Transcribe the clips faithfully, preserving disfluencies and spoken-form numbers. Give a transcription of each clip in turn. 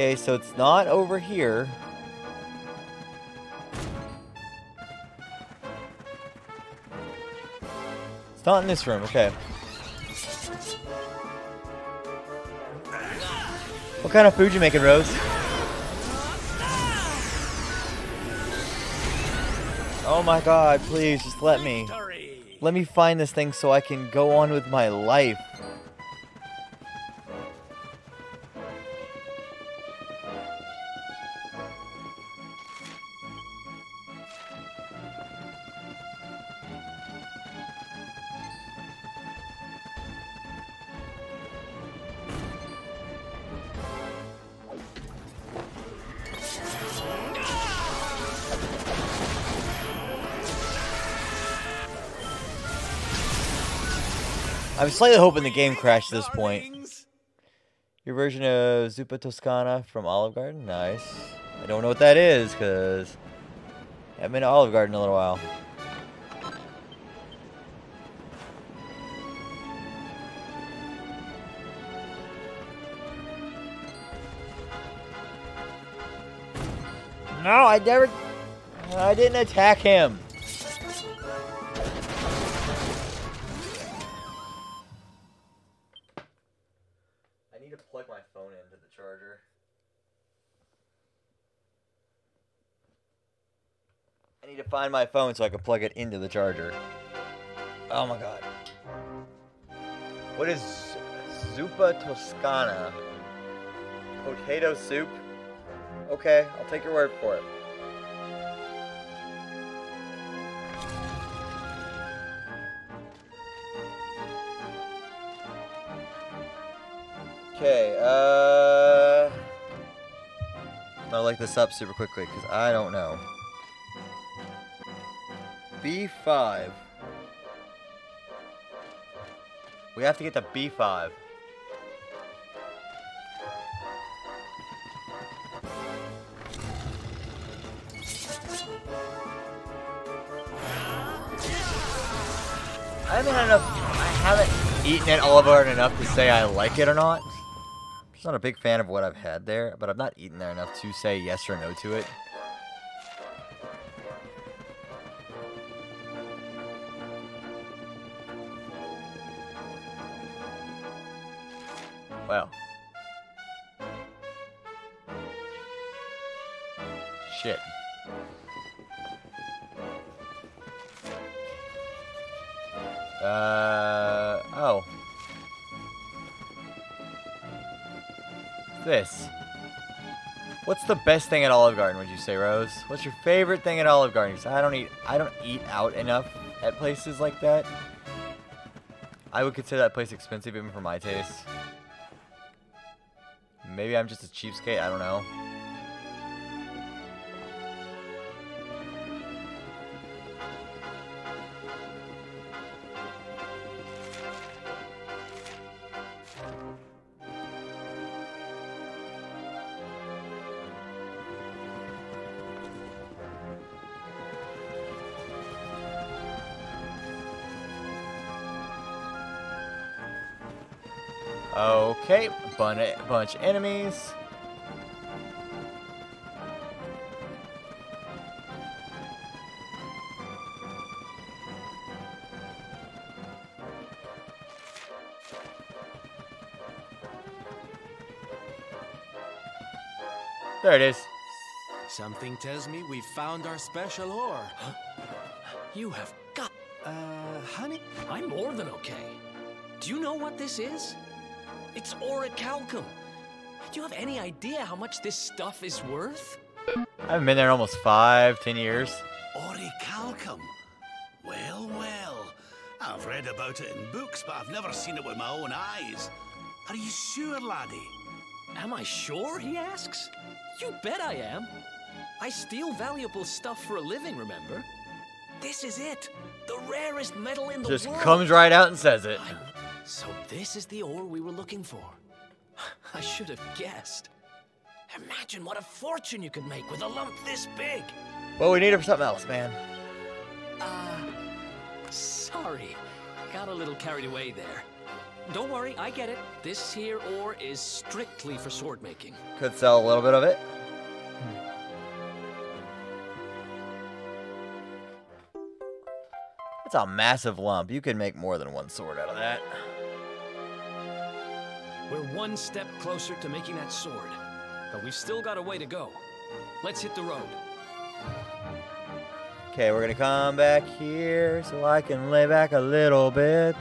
Okay, so it's not over here. It's not in this room, okay. What kind of food you making, Rose? Oh my god, please, just let me. Let me find this thing so I can go on with my life. I'm slightly hoping the game crashed at this point. Your version of Zuppa Toscana from Olive Garden? Nice. I don't know what that is, because I haven't been to Olive Garden in a little while. No, I never... I didn't attack him. Find my phone so I can plug it into the charger. Oh my god. What is Zuppa Toscana? Potato soup? Okay, I'll take your word for it. Okay, uh... I'm gonna look this up super quickly because I don't know. B five. We have to get to B five. I haven't had enough. I haven't eaten at Olive Garden enough to say I like it or not. I'm just not a big fan of what I've had there, but I've not eaten there enough to say yes or no to it. Wow. Shit. Uh, oh. This. What's the best thing at Olive Garden, would you say, Rose? What's your favorite thing at Olive Garden? Because I don't eat, I don't eat out enough at places like that. I would consider that place expensive even for my taste. Maybe I'm just a cheapskate, I don't know. Okay, bunch bunch enemies. There it is. Something tells me we've found our special ore. You have got uh honey. I'm more than okay. Do you know what this is? It's Orichalcum. Do you have any idea how much this stuff is worth? I haven't been there in almost five, ten years. Orichalcum? Well, well. I've read about it in books, but I've never seen it with my own eyes. Are you sure, laddie? Am I sure, he asks? You bet I am. I steal valuable stuff for a living, remember? This is it. The rarest metal in the world. Just comes right out and says it. I'm So this is the ore we were looking for. I should have guessed. Imagine what a fortune you could make with a lump this big. Well, we need it for something else, man. Uh, sorry. Got a little carried away there. don't worry, I get it. This here ore is strictly for sword making. Could sell a little bit of it. It's a massive lump. You can make more than one sword out of that. We're one step closer to making that sword, but we've still got a way to go. Let's hit the road. Okay, we're gonna come back here so I can lay back a little bit.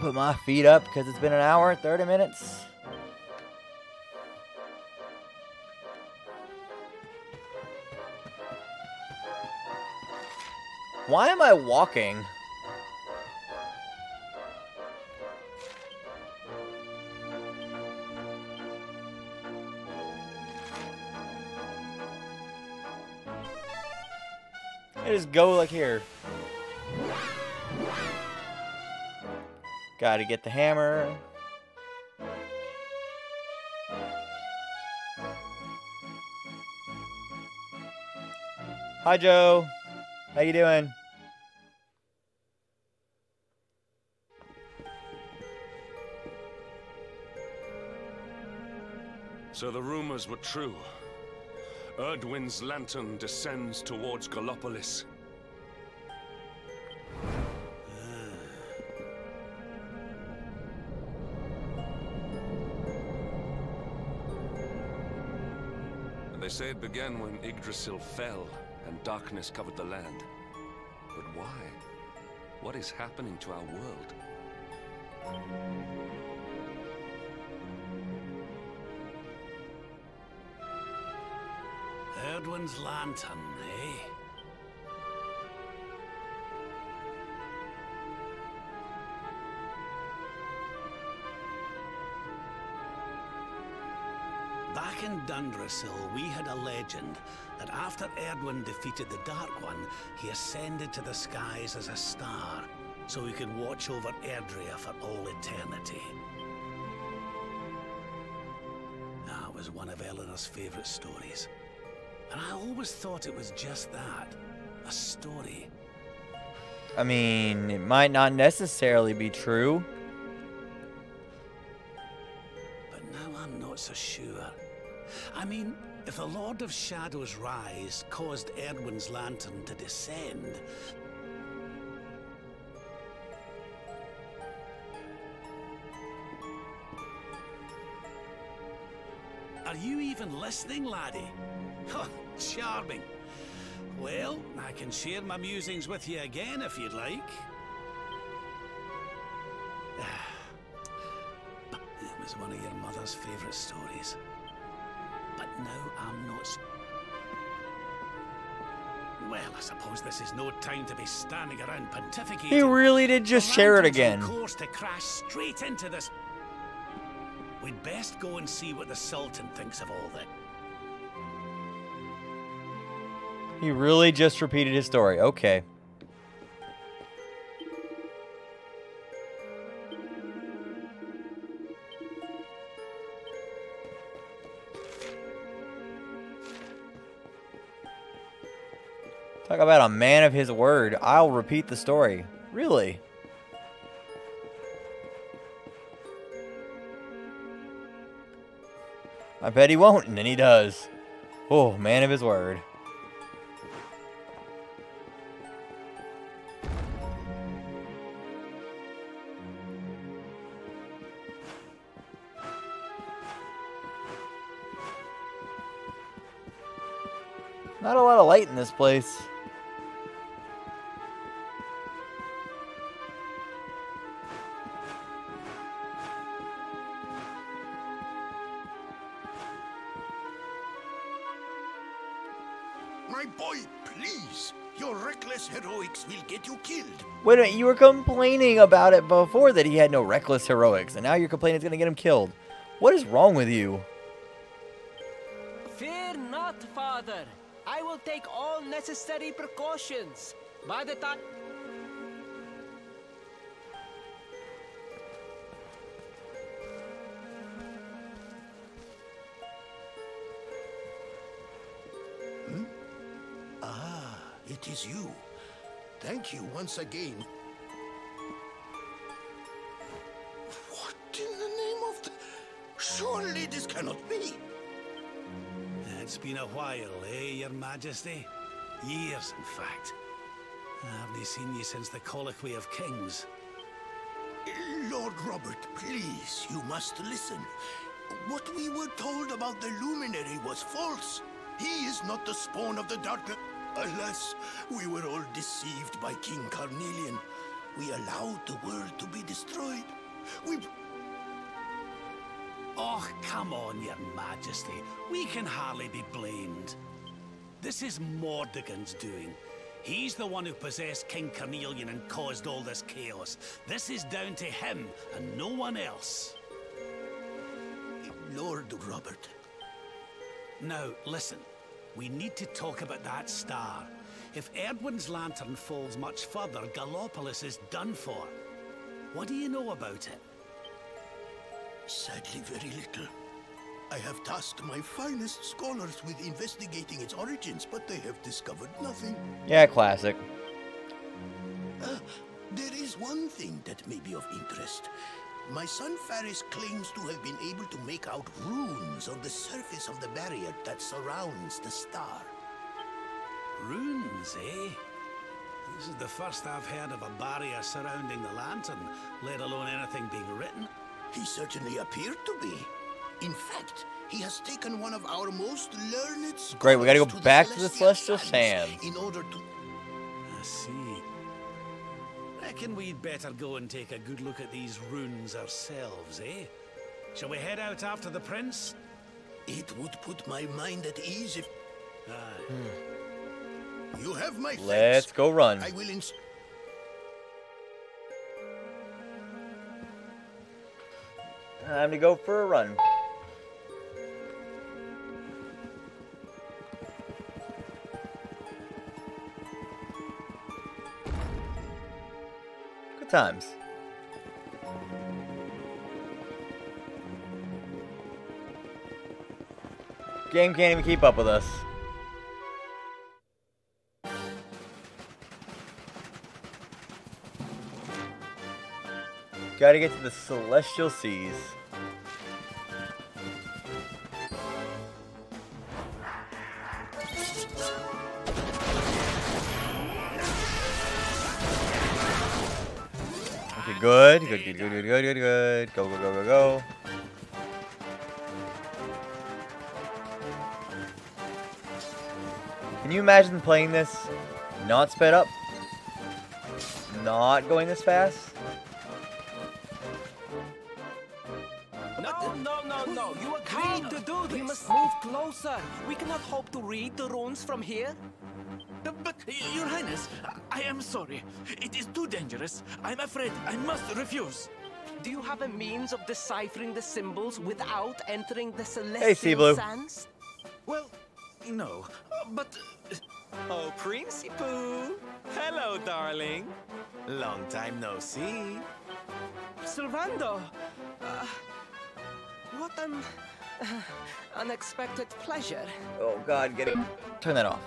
Put my feet up because it's been an hour, thirty minutes. Why am I walking? I just go like here. Gotta get the hammer. Hi, Joe. How you doing? So the rumors were true. Erdwin's lantern descends towards Gallopolis. They say it began when Yggdrasil fell and darkness covered the land. But why? What is happening to our world? Erdwin's lantern, eh? Back in Dundrasil, we had a legend that after Erdwin defeated the Dark One, he ascended to the skies as a star, so he could watch over Erdrea for all eternity. That was one of Eleanor's favourite stories. And I always thought it was just that, a story. I mean, it might not necessarily be true. But now I'm not so sure. I mean, if the Lord of Shadows' rise caused Erdwin's lantern to descend, are you even listening, laddie? Oh, charming. Well, I can share my musings with you again if you'd like. It was one of your mother's favourite stories. But now I'm not so... Well, I suppose this is no time to be standing around pontificating. He really did just share it again. Course to crash straight into this. We'd best go and see what the Sultan thinks of all that. He really just repeated his story. Okay. Talk about a man of his word. I'll repeat the story. Really? I bet he won't, and then he does. Oh, man of his word. Not a lot of light in this place. My boy, please. Your reckless heroics will get you killed. Wait a minute, you were complaining about it before that he had no reckless heroics, and now you're complaining it's going to get him killed. What is wrong with you? Fear not, father. I will take all necessary precautions. By the time... Hmm? Ah, it is you. Thank you once again. It's been a while, eh, Your Majesty? Years, in fact. I haven't seen you since the Colloquy of Kings. Lord Robert, please, you must listen. What we were told about the Luminary was false. He is not the spawn of the Darkness. Alas, we were all deceived by King Carnelian. We allowed the world to be destroyed. We... Oh, come on, Your Majesty. We can hardly be blamed. This is Mordigan's doing. He's the one who possessed King Carnelian and caused all this chaos. This is down to him and no one else. Lord Robert. Now, listen. We need to talk about that star. If Erdwin's lantern falls much further, Gallopolis is done for. What do you know about it? Sadly, very little. I have tasked my finest scholars with investigating its origins, but they have discovered nothing. Yeah, classic. Uh, there is one thing that may be of interest. My son Faris claims to have been able to make out runes on the surface of the barrier that surrounds the star. Runes, eh? This is the first I've heard of a barrier surrounding the lantern, let alone anything being written. He certainly appeared to be. In fact, he has taken one of our most learned... Great, we gotta go to back to the Celestial Sands. In order to... I see. Reckon we'd better go and take a good look at these runes ourselves, eh? Shall we head out after the Prince? It would put my mind at ease if... Ah. Hmm. You have my... Let's thanks. Go run. I will inst... Time to go for a run. Times. Game can't even keep up with us. Gotta get to the Celestial Seas. Good, good, good, good, good, good, good, good. Go, go, go, go, go. Can you imagine playing this not sped up? Not going this fast? No, no, no, no. You agreed to do this. We must move closer. We cannot hope to read the runes from here. But, Your Highness, I am sorry. It is too dangerous. I'm afraid I must refuse. Do you have a means of deciphering the symbols without entering the Celestial Sands? Hey, well, no, but... Oh, Prince Pooh. Hello, darling. Long time no see. Sylvando. Uh, what an... Uh, unexpected pleasure. Oh, God, get it. Turn that off.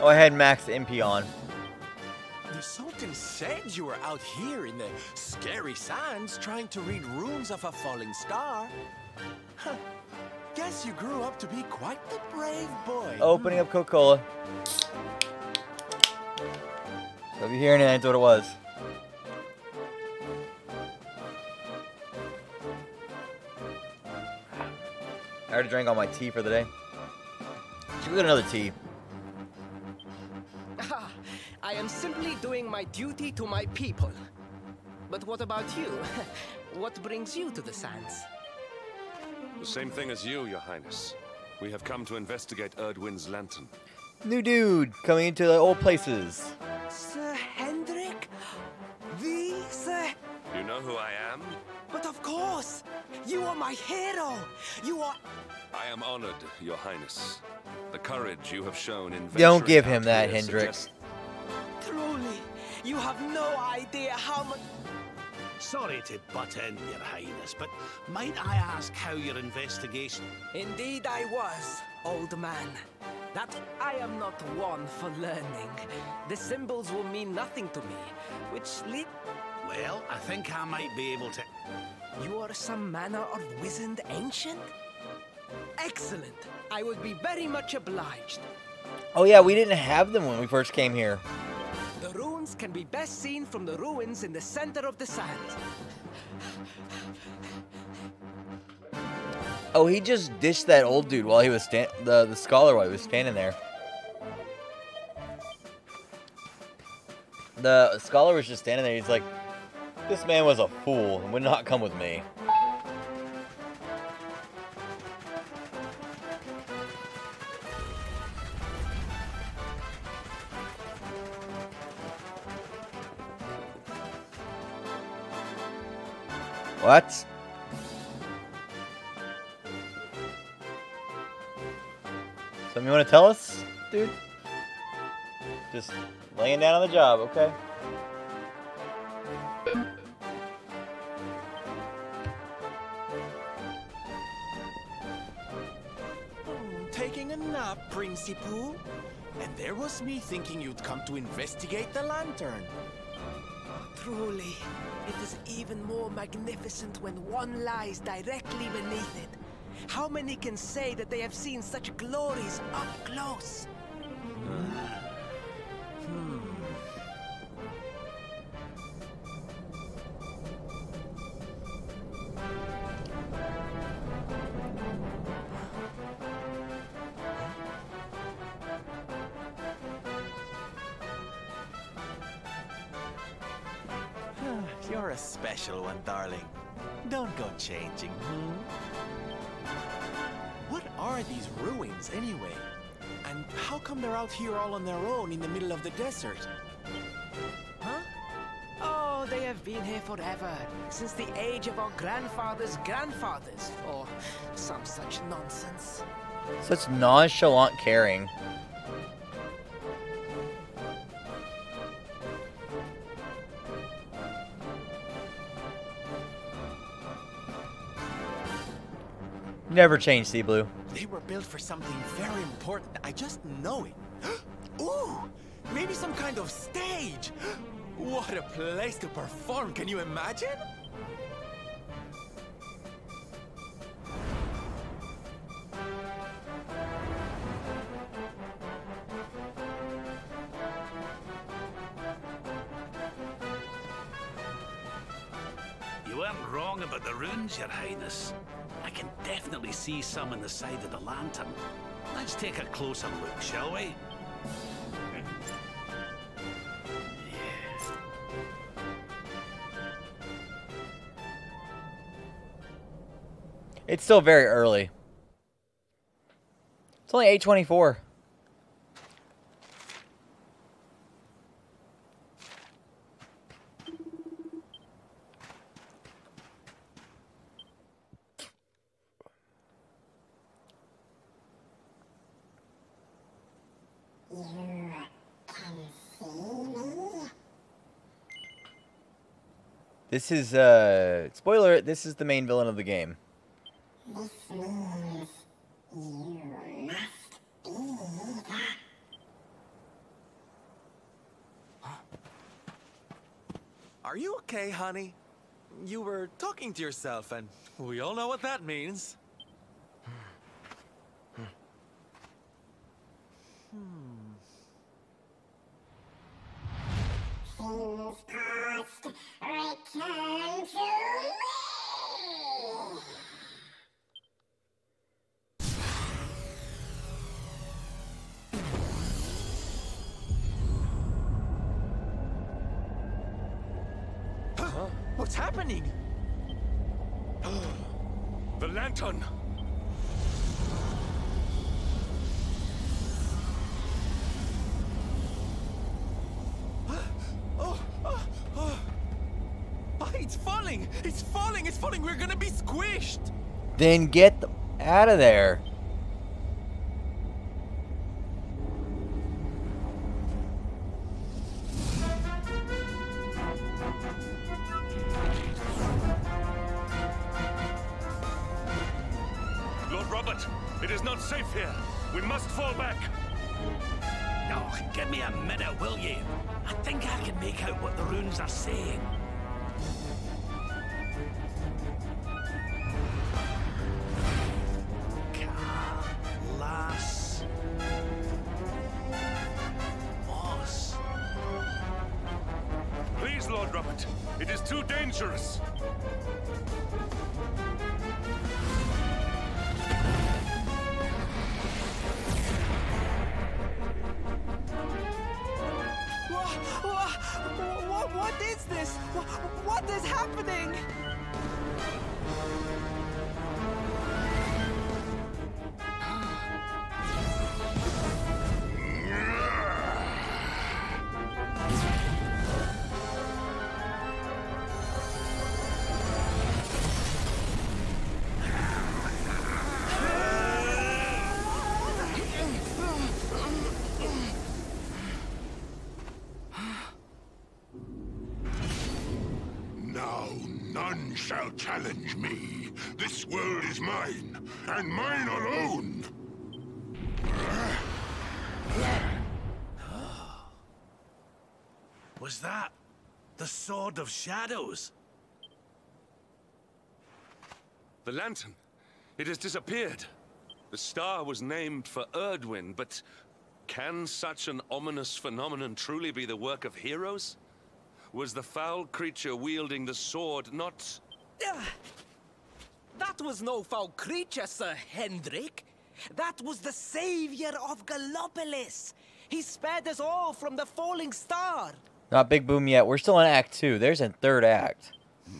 Oh, I had max M P on. The Sultan said you were out here in the scary sands trying to read runes of a falling star. Huh. Guess you grew up to be quite the brave boy. Opening up Coca-Cola. So if you're hearing it, that's what it was. I already drank all my tea for the day. Should we get another tea? I am simply doing my duty to my people. But what about you? What brings you to the sands? The same thing as you, Your Highness. We have come to investigate Erdwin's lantern. New dude, coming into the old places. Sir Hendrik? The Sir... You know who I am? But of course! You are my hero! You are... I am honored, Your Highness. The courage you have shown in... Don't give him that, Hendrik. Truly, you have no idea how much... Sorry to butt in, Your Highness, but might I ask how your investigation... Indeed I was, old man. That I am not one for learning. The symbols will mean nothing to me, which lead... Well, I think I might be able to... You are some manner of wizened ancient? Excellent. I would be very much obliged. Oh yeah, we didn't have them when we first came here. The ruins can be best seen from the ruins in the center of the sand. Oh, he just dished that old dude while he was stand the the scholar while he was standing there. The scholar was just standing there. He's like, "This man was a fool and would not come with me." What? Something you want to tell us, dude? Just laying down on the job, okay? Mm, taking a nap, Prince Pooh. And there was me thinking you'd come to investigate the lantern. Truly, it is even more magnificent when one lies directly beneath it. How many can say that they have seen such glories up close? Hmm. You're a special one, darling. Don't go changing, hmm? What are these ruins, anyway? And how come they're out here all on their own in the middle of the desert? Huh? Oh, they have been here forever. Since the age of our grandfathers' grandfathers. Or some such nonsense. Such nonchalant caring. Never change, Sea Blue. They were built for something very important. I just know it. Ooh, maybe some kind of stage. What a place to perform. Can you imagine? You weren't wrong about the runes, Your Highness. I can definitely see some on the side of the lantern. Let's take a closer look, shall we? It's still very early. It's only eight twenty-four. This is, uh, spoiler, this is the main villain of the game. This means you must be the... Are you okay, honey? You were talking to yourself, and we all know what that means. Things past return to me. Huh? What's happening? The lantern. It's falling! It's falling! We're gonna be squished! Then get them out of there! Lord Robert, it is not safe here! We must fall back! Oh, give me a minute, will you? I think I can make out what the runes are saying. Robert. It is too dangerous. What is this? What is happening? Shall challenge me. This world is mine, and mine alone. Was that the Sword of Shadows? The lantern. It has disappeared. The star was named for Erdwin, but can such an ominous phenomenon truly be the work of heroes? Was the foul creature wielding the sword not... Uh, that was no foul creature, Sir Hendrik. That was the savior of Gallopolis. He spared us all from the falling star. Not big boom yet. We're still in Act two. There's a third act.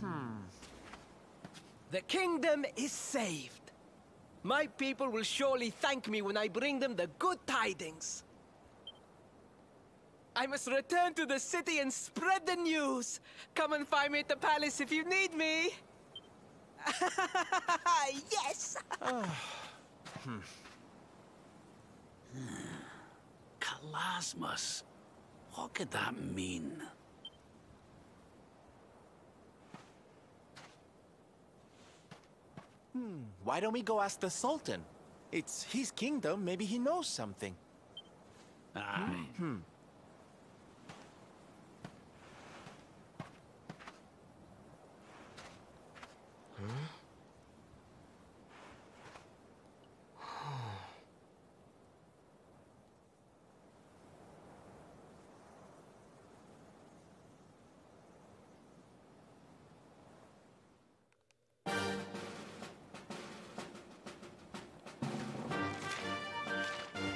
Hmm. The kingdom is saved. My people will surely thank me when I bring them the good tidings. I must return to the city and spread the news. Come and find me at the palace if you need me. Yes! Oh. Hmm. Calasmus. What could that mean? Hmm. Why don't we go ask the Sultan? It's his kingdom. Maybe he knows something. Aye. Hmm.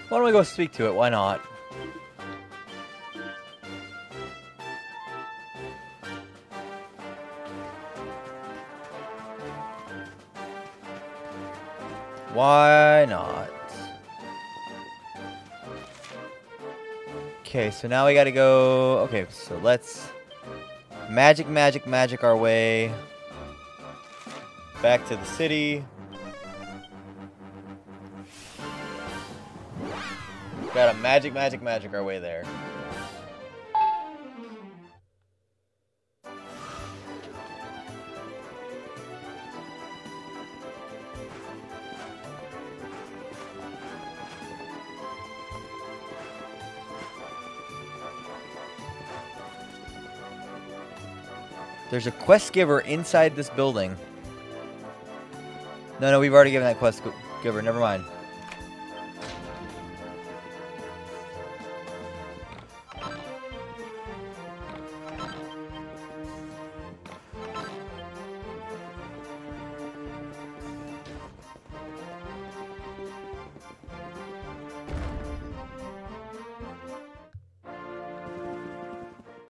Why don't we go speak to it? Why not? Why not? Okay, so now we gotta go... Okay, so let's... Magic, magic, magic our way... back to the city. Gotta magic, magic, magic our way there. There's a quest giver inside this building. No, no, we've already given that quest giver. Never mind.